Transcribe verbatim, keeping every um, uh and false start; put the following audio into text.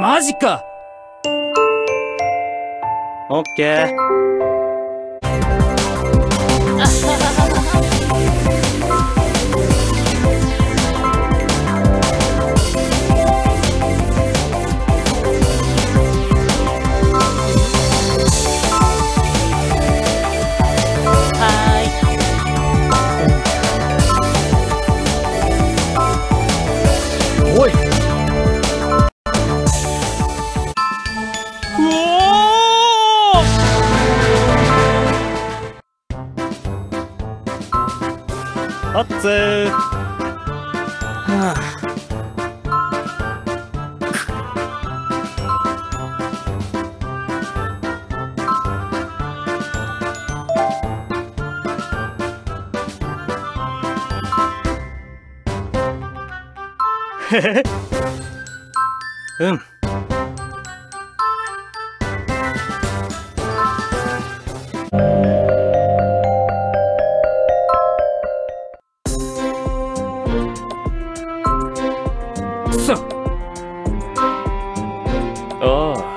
マジか。オッケー。うん。そう。ああ。